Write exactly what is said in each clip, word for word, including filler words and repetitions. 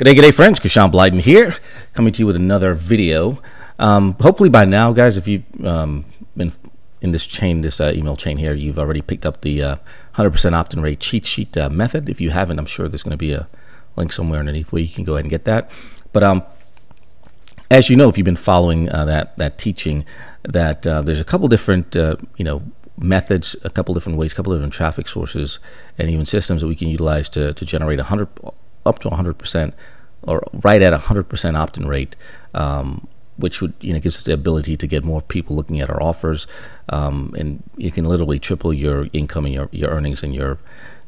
G'day, g'day friends, Kirschan Blyden here, coming to you with another video. Um, hopefully by now, guys, if you've um, been in this chain, this uh, email chain here, you've already picked up the one hundred percent uh, opt-in rate cheat sheet uh, method. If you haven't, I'm sure there's going to be a link somewhere underneath where you can go ahead and get that. But um, as you know, if you've been following uh, that that teaching, that uh, there's a couple different, uh, you know, methods, a couple different ways, a couple different traffic sources, and even systems that we can utilize to, to generate one hundred up to one hundred percent or right at one hundred percent opt-in rate, um, which would, you know, gives us the ability to get more people looking at our offers, um, and you can literally triple your income and your, your earnings and your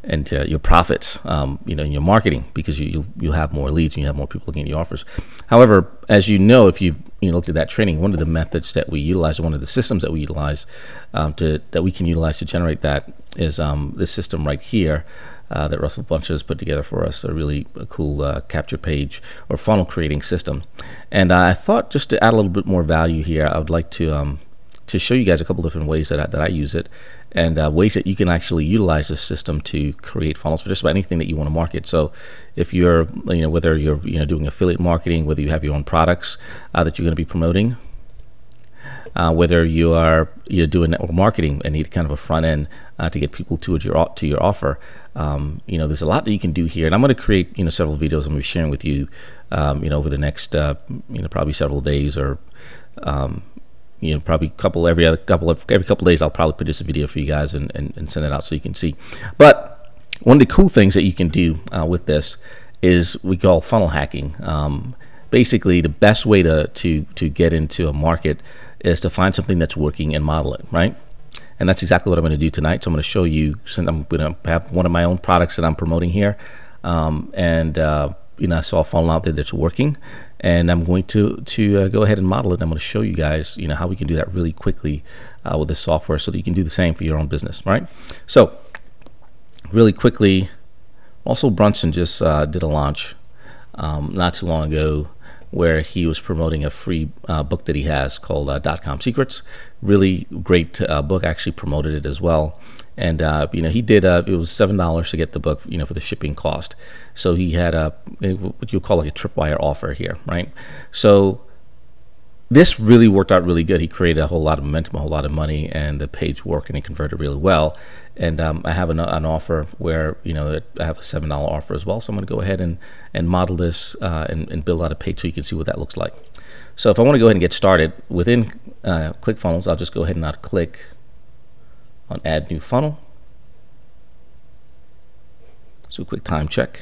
and uh, your profits, um, you know, in your marketing, because you, you you have more leads and you have more people looking at your offers. However, as you know, if you've you know, looked at that training, one of the methods that we utilize, one of the systems that we utilize um, to that we can utilize to generate that is um, this system right here uh, that Russell Brunson has put together for us, a really a cool uh, capture page or funnel creating system. And I thought, just to add a little bit more value here, I would like to um, to show you guys a couple different ways that I, that I use it, and uh, ways that you can actually utilize this system to create funnels for just about anything that you want to market. So if you're, you know, whether you're, you know, doing affiliate marketing, whether you have your own products uh, that you're going to be promoting, uh, whether you are, you know, doing network marketing and need kind of a front end uh, to get people to your to your offer, um, you know, there's a lot that you can do here. And I'm going to create, you know, several videos I'm going to be sharing with you, um, you know, over the next, uh, you know, probably several days, or um, you know, probably couple every other couple of every couple of days, I'll probably produce a video for you guys and, and, and send it out so you can see. But one of the cool things that you can do uh, with this is we call funnel hacking. Um, basically, the best way to to to get into a market is to find something that's working and model it, right? And that's exactly what I'm going to do tonight. So I'm going to show you. Since I'm going to have one of my own products that I'm promoting here, um, and uh, you know, I saw a funnel out there that's working, and I'm going to to uh, go ahead and model it. I'm going to show you guys, you know, how we can do that really quickly uh, with this software, so that you can do the same for your own business, right? So really quickly, Russell Brunson just uh, did a launch um, not too long ago, where he was promoting a free uh, book that he has called uh, Dotcom Secrets. Really great uh, book. Actually promoted it as well, and uh, you know, he did. Uh, it was seven dollars to get the book, you know, for the shipping cost. So he had a what you call like a tripwire offer here, right? So this really worked out really good. He created a whole lot of momentum, a whole lot of money, and the page worked and it converted really well. And um, I have an, an offer where, you know, I have a seven dollar offer as well. So I'm going to go ahead and, and model this uh, and, and build out a page so you can see what that looks like. So if I want to go ahead and get started within uh, ClickFunnels, I'll just go ahead and I'll click on Add New Funnel. Let's do a quick time check.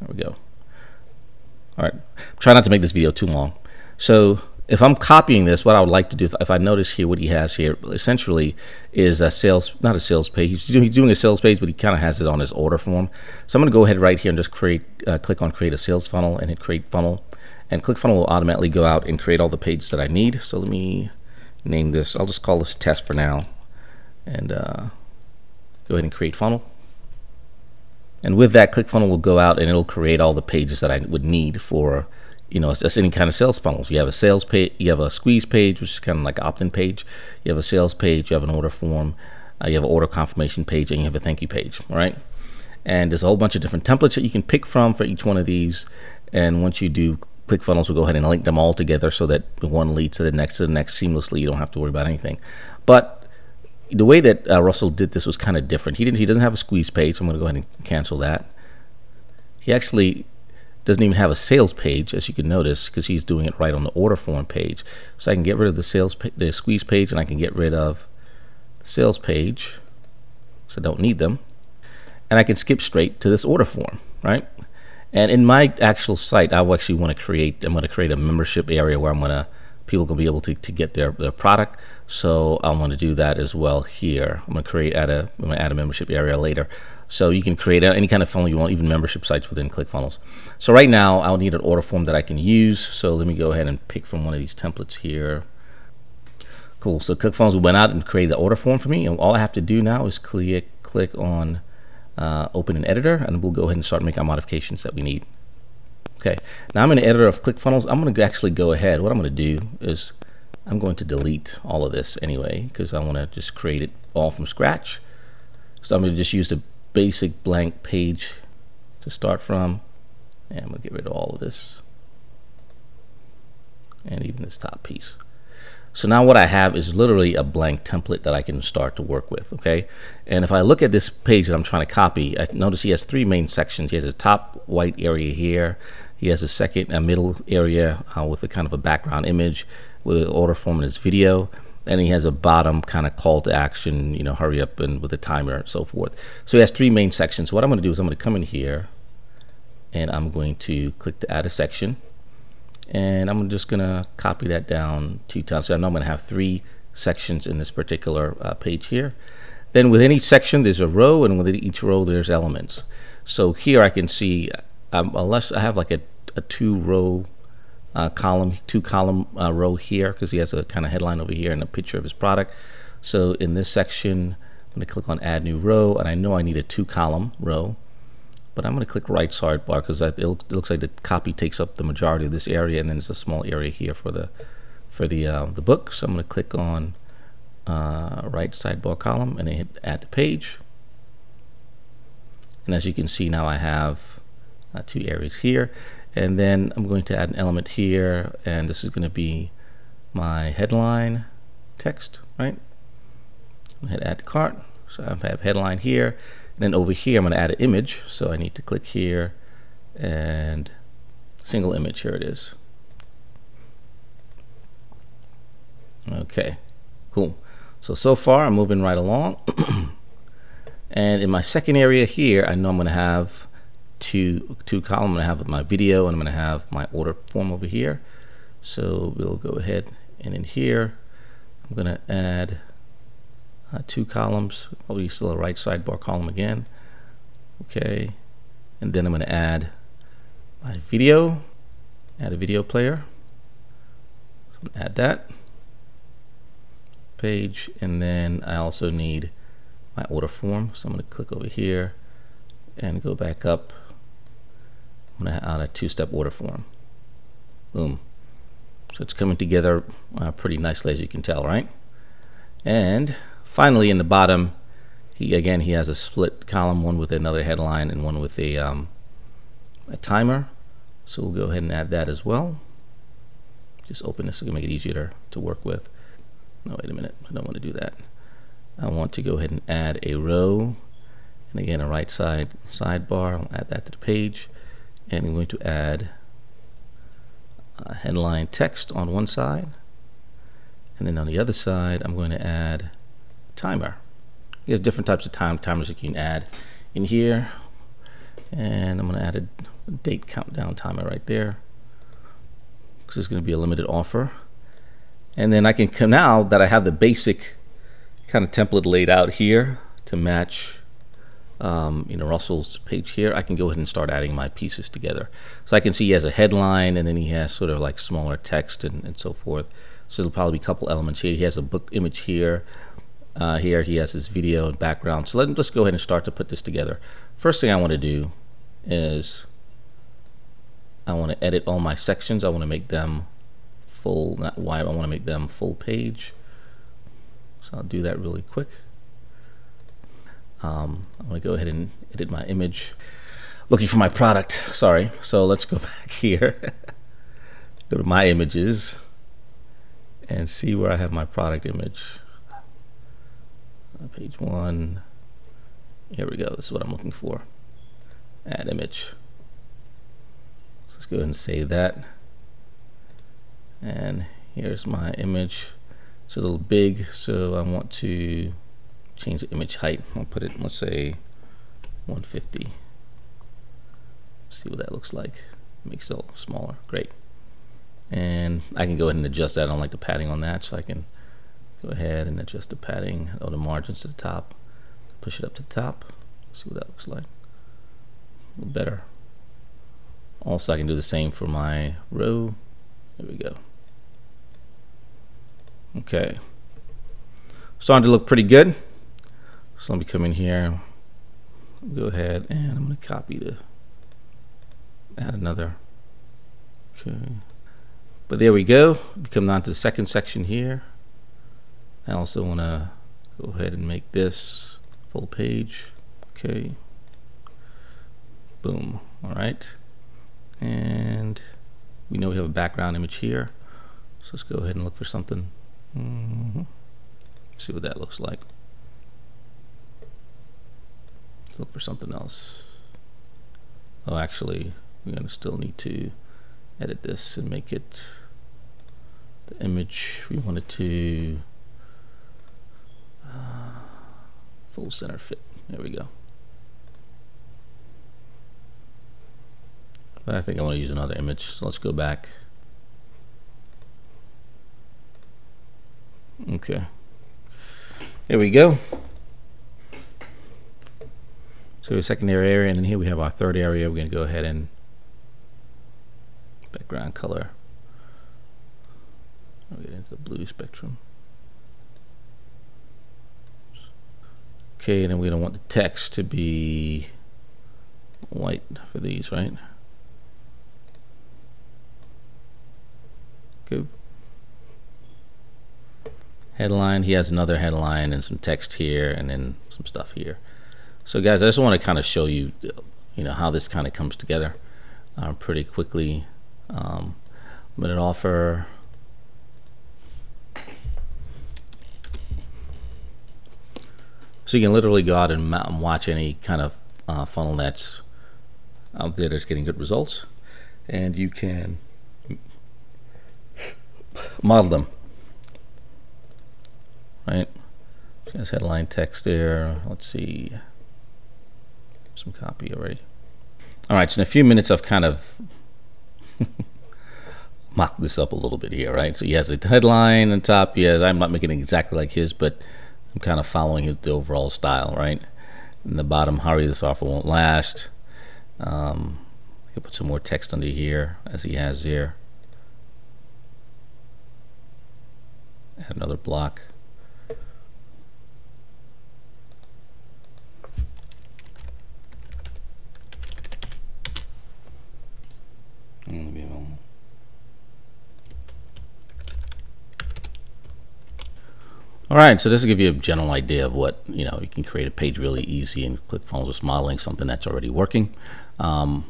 There we go. All right. Try not to make this video too long. So if I'm copying this, what I would like to do, if, if I notice here what he has here, essentially is a sales, not a sales page. He's doing, he's doing a sales page, but he kind of has it on his order form. So I'm going to go ahead right here and just create, uh, click on create a sales funnel and hit create funnel. And ClickFunnels will automatically go out and create all the pages that I need. So let me name this. I'll just call this a test for now. And uh, go ahead and create funnel. And with that, ClickFunnels will go out and it'll create all the pages that I would need for, you know, that's any kind of sales funnels. You have a sales page, you have a squeeze page, which is kind of like an opt-in page. You have a sales page, you have an order form, uh, you have an order confirmation page, and you have a thank you page, all right? And there's a whole bunch of different templates that you can pick from for each one of these. And once you do, ClickFunnels will go ahead and link them all together so that one leads to the next, to the next seamlessly. You don't have to worry about anything. But the way that uh, Russell did this was kind of different. He didn't. He doesn't have a squeeze page, so I'm going to go ahead and cancel that. He actually doesn't even have a sales page, as you can notice, because he's doing it right on the order form page. So I can get rid of the sales, the squeeze page, and I can get rid of the sales page, so I don't need them, and I can skip straight to this order form, right? And in my actual site, I actually want to create. I'm going to create a membership area where I'm going to people can be able to to get their their product. So I'm going to do that as well here. I'm going to create add a I'm going to add a membership area later. So you can create any kind of funnel you want, even membership sites within ClickFunnels. So right now I'll need an order form that I can use. So let me go ahead and pick from one of these templates here. Cool. So ClickFunnels went out and created the order form for me, and all I have to do now is click click on uh, open an editor, and we'll go ahead and start making our modifications that we need. Okay. Now I'm in the editor of ClickFunnels. I'm going to actually go ahead. What I'm going to do is I'm going to delete all of this anyway, because I want to just create it all from scratch. So I'm going to just use the basic blank page to start from, and we'll get rid of all of this and even this top piece. So now what I have is literally a blank template that I can start to work with, okay? And if I look at this page that I'm trying to copy, I notice he has three main sections. He has a top white area here. He has a second, a middle area uh, with a kind of a background image with an order form in his video. And he has a bottom kind of call to action, you know, hurry up and with a timer and so forth. So he has three main sections. So what I'm gonna do is I'm gonna come in here and I'm going to click to add a section. And I'm just gonna copy that down two times. So I know I'm gonna have three sections in this particular uh, page here. Then within each section, there's a row, and within each row, there's elements. So here I can see, um, unless I have like a, a two row uh, column, two column uh, row here, because he has a kind of headline over here and a picture of his product. So in this section, I'm gonna click on add new row, and I know I need a two column row. But I'm going to click right sidebar because it looks like the copy takes up the majority of this area, and then there's a small area here for the for the uh, the book. So I'm going to click on uh, right sidebar column and then hit add to page. And as you can see, now I have uh, two areas here, and then I'm going to add an element here, and this is going to be my headline text, right? Hit add to cart. So I have headline here. Then over here, I'm going to add an image. So I need to click here and single image. Here it is. Okay, cool. So, so far I'm moving right along. And in my second area here, I know I'm going to have two, two columns. I'm going to have my video, and I'm going to have my order form over here. So we'll go ahead and in here, I'm going to add Uh, two columns, probably still a right sidebar column again. Okay, and then I'm going to add my video, add a video player, add that page, and then I also need my order form. So I'm going to click over here and go back up. I'm going to add a two-step order form. Boom. So it's coming together uh, pretty nicely, as you can tell, right? And finally, in the bottom, he again he has a split column, one with another headline and one with a, um, a timer. So we'll go ahead and add that as well. Just open this to make it easier to, to work with. No, wait a minute, I don't want to do that. I want to go ahead and add a row, and again a right side sidebar. I'll add that to the page, and I'm going to add a headline text on one side, and then on the other side, I'm going to add timer. He has different types of time timers that you can add in here, and I'm going to add a date countdown timer right there because it's going to be a limited offer. And then I can come, now that I have the basic kind of template laid out here to match um, you know, Russell's page here, I can go ahead and start adding my pieces together. So I can see he has a headline, and then he has sort of like smaller text and, and so forth. So there'll probably be a couple elements here. He has a book image here. Uh, here he has his video and background. So let, let's go ahead and start to put this together. First thing I want to do is I want to edit all my sections. I want to make them full, not wide. I want to make them full page. So I'll do that really quick. Um, I'm going to go ahead and edit my image. Looking for my product, sorry. So let's go back here, go to my images and see where I have my product image. Page one, here we go, this is what I'm looking for. Add image. So let's go ahead and save that. And here's my image. It's a little big, so I want to change the image height. I'll put it, let's say one fifty. See what that looks like. Makes it all smaller, great. And I can go ahead and adjust that. I don't like the padding on that, so I can go ahead and adjust the padding or the margins to the top. Push it up to the top. See what that looks like. A little better. Also, I can do the same for my row. There we go. Okay. Starting to look pretty good. So let me come in here. Go ahead and I'm going to copy the. Add another. Okay. But there we go. We come down to the second section here. I also want to go ahead and make this full page. Okay. Boom. All right. And we know we have a background image here. So let's go ahead and look for something. Mm-hmm. See what that looks like. Let's look for something else. Oh, actually, we're going to still need to edit this and make it the image we wanted to uh, full center fit. There we go. But I think I want to use another image. So let's go back. Okay. There we go. So a secondary area, and then here we have our third area. We're going to go ahead and background color. I'll get into the blue spectrum. Okay, and then we're going to want the text to be white for these, right? Good. Headline, he has another headline and some text here and then some stuff here. So guys, I just want to kind of show you, you know, how this kind of comes together uh, pretty quickly. Um, I'm going to offer so you can literally go out and watch any kind of uh, funnel that's out there that's getting good results, and you can model them. Right, has headline text there. Let's see, some copy already. All right, so in a few minutes, I've kind of mocked this up a little bit here, right? So he has a headline on top. Yes, I'm not making it exactly like his, but I'm kind of following his the overall style, right? In the bottom, hurry, this offer won't last. Um, I can put some more text under here as he has here. Add another block. All right, so this will give you a general idea of what, you know, you can create a page really easy and ClickFunnels is modeling something that's already working. Um,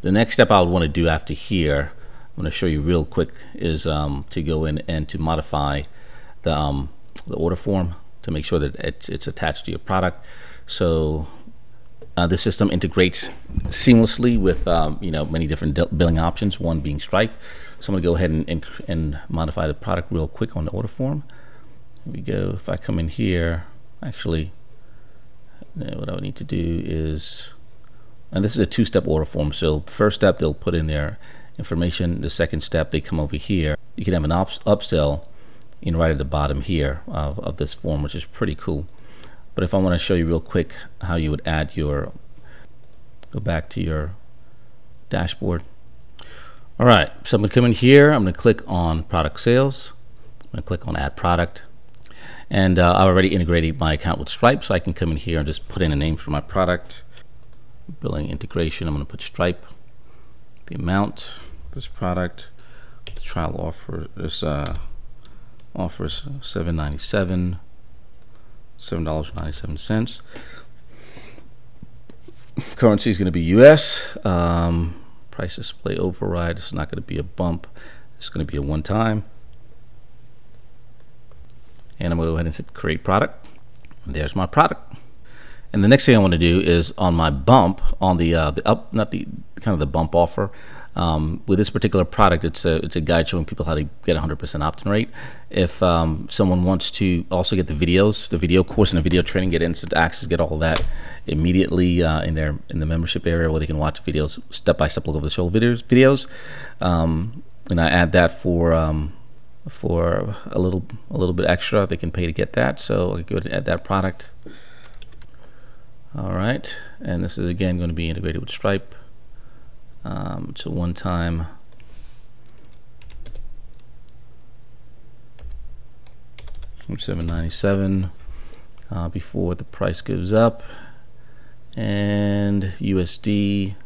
the next step I would want to do after here, I'm going to show you real quick, is um, to go in and to modify the, um, the order form to make sure that it's, it's attached to your product. So uh, the system integrates seamlessly with, um, you know, many different billing options, one being Stripe. So I'm going to go ahead and, and, and modify the product real quick on the order form. Here we go. If I come in here, actually, what I would need to do is, and this is a two-step order form. So first step, they'll put in their information. The second step, they come over here. You can have an upsell, you know, right at the bottom here of, of this form, which is pretty cool. But if I want to show you real quick how you would add your, go back to your dashboard. All right. So I'm going to come in here. I'm going to click on product sales. I'm going to click on add product. And uh, I've already integrated my account with Stripe, so I can come in here and just put in a name for my product. Billing integration, I'm going to put Stripe. The amount, this product, the trial offer, this uh, offers seven ninety-seven, seven dollars and ninety-seven cents. Currency is going to be U S. Um, price display override, it's not going to be a bump. It's going to be a one-time. And I'm going to go ahead and hit create product. And there's my product. And the next thing I want to do is on my bump, on the uh, the up, not the kind of the bump offer. Um, with this particular product, it's a it's a guide showing people how to get one hundred percent opt-in rate. If um, someone wants to also get the videos, the video course and the video training, get instant access, get all of that immediately uh, in their in the membership area where they can watch videos, step by step, look over the shoulder videos. Videos, um, and I add that for. Um, for a little a little bit extra, they can pay to get that. So I'll go ahead and add that product. All right, and this is again going to be integrated with Stripe. Um, it's a one-time. seven ninety-seven uh, before the price goes up, and U S D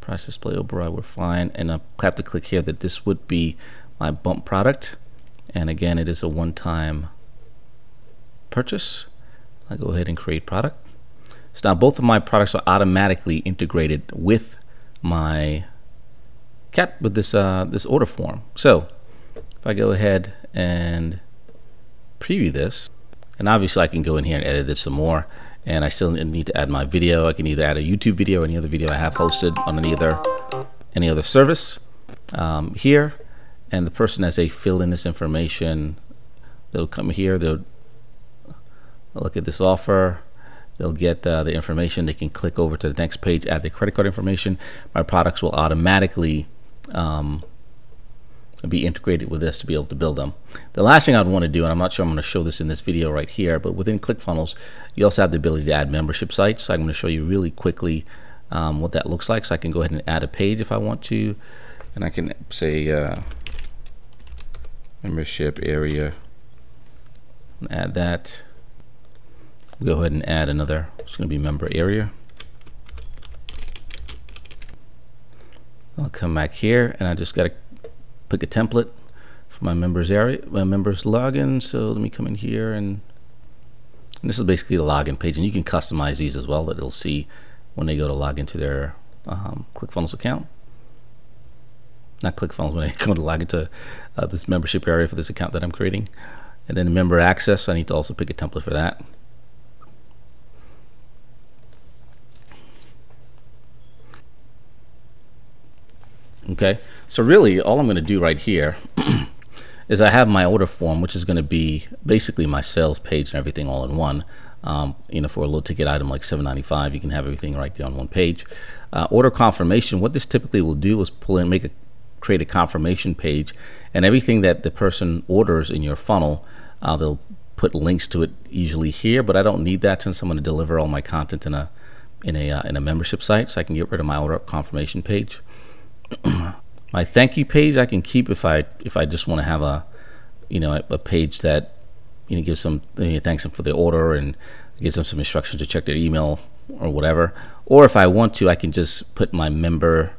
price display override. We're fine, and I have to click here that this would be my bump product, and again it is a one-time purchase. I'll go ahead and create product, So now both of my products are automatically integrated with my cap with this uh, this order form. So if I go ahead and preview this, and obviously I can go in here and edit this some more, and I still need to add my video. I can either add a YouTube video or any other video I have hosted on any other any other service um, here. And the person, as they fill in this information, they'll come here, they'll look at this offer, they'll get uh, the information, they can click over to the next page, add their credit card information. My products will automatically um, be integrated with this to be able to build them. The last thing I'd want to do, and I'm not sure I'm going to show this in this video right here, but within ClickFunnels, you also have the ability to add membership sites. So I'm going to show you really quickly um, what that looks like. So I can go ahead and add a page if I want to, and I can say uh, membership area, and add that. Go ahead and add another. It's going to be member area. I'll come back here, and I just got to pick a template for my members area, my members login. So let me come in here, and, and this is basically the login page, and you can customize these as well. That they'll see when they go to log into their um, ClickFunnels account. Not ClickFunnels, when they go to log into uh, this membership area for this account that I'm creating, and then member access. I need to also pick a template for that. Okay, so really all I'm going to do right here is I have my order form, which is going to be basically my sales page and everything all in one. Um, you know, for a little ticket item like seven ninety-five, you can have everything right there on one page. Uh, order confirmation. What this typically will do is pull in, make a create a confirmation page, and everything that the person orders in your funnel, uh, they'll put links to it usually here. But I don't need that since I'm going to deliver all my content in a in a uh, in a membership site, so I can get rid of my order confirmation page. My thank you page I can keep if I if I just want to have a you know a, a page that you know gives them, you know, thanks them for their order and gives them some instructions to check their email or whatever. Or if I want to, I can just put my member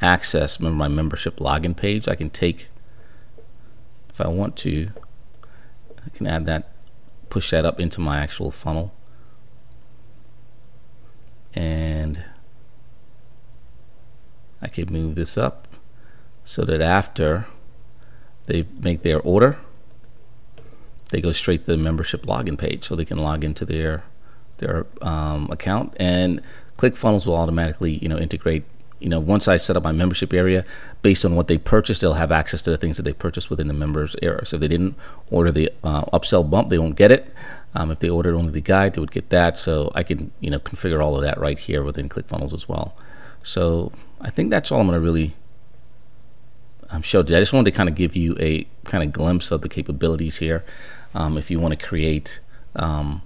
access, remember my membership login page. I can take, if I want to, I can add that, push that up into my actual funnel. And I could move this up so that after they make their order, they go straight to the membership login page, so they can log into their their um, account, and ClickFunnels will automatically you know integrate. You know, once I set up my membership area, based on what they purchased, they'll have access to the things that they purchased within the members area. So if they didn't order the uh, upsell bump, they won't get it. Um, if they ordered only the guide, they would get that. So I can you know configure all of that right here within ClickFunnels as well. So I think that's all I'm going to really um, show today. I just wanted to kind of give you a kind of glimpse of the capabilities here. Um, if you want to create um,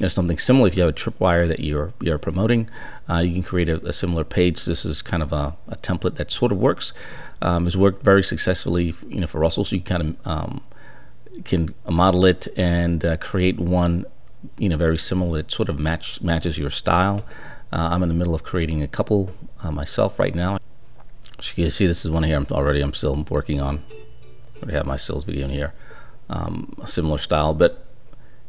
you know, something similar, if you have a tripwire that you're you're promoting, uh, you can create a, a similar page. This is kind of a, a template that sort of works. Um, has worked very successfully, you know, for Russell. So you kind of um, can model it and uh, create one, you know, very similar. It sort of match matches your style. Uh, I'm in the middle of creating a couple uh, myself right now. So you can see this is one here I'm already I'm still working on. I already have my sales video in here, um, a similar style. But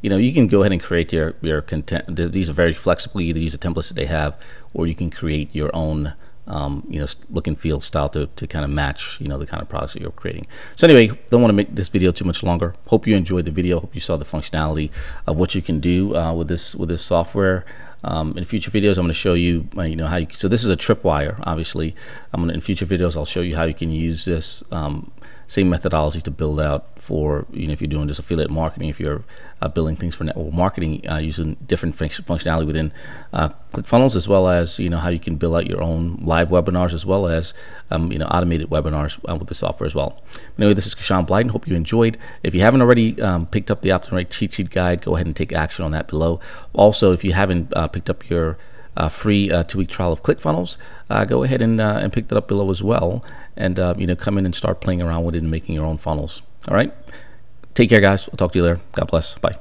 you know you can go ahead and create your your content. These are very flexible. You either use the templates that they have, or you can create your own um, you know look and feel style to to kind of match you know the kind of products that you're creating. So anyway, don't want to make this video too much longer. Hope you enjoyed the video. Hope you saw the functionality of what you can do uh, with this with this software. Um, in future videos, I'm going to show you, uh, you know, how you. So this is a tripwire. Obviously, I'm going to, in future videos, I'll show you how you can use this um, same methodology to build out for, you know, if you're doing just affiliate marketing, if you're uh, building things for network marketing uh, using different functionality within uh, ClickFunnels, as well as you know how you can build out your own live webinars, as well as um, you know automated webinars uh, with the software as well. Anyway, this is Kirschan Blyden. Hope you enjoyed. If you haven't already um, picked up the Optimum Cheat Sheet Guide, go ahead and take action on that below. Also, if you haven't uh, picked up your uh, free uh, two-week trial of ClickFunnels, uh, go ahead and, uh, and pick that up below as well, and uh, you know come in and start playing around with it and making your own funnels. All right, take care, guys. I'll talk to you later. God bless. Bye.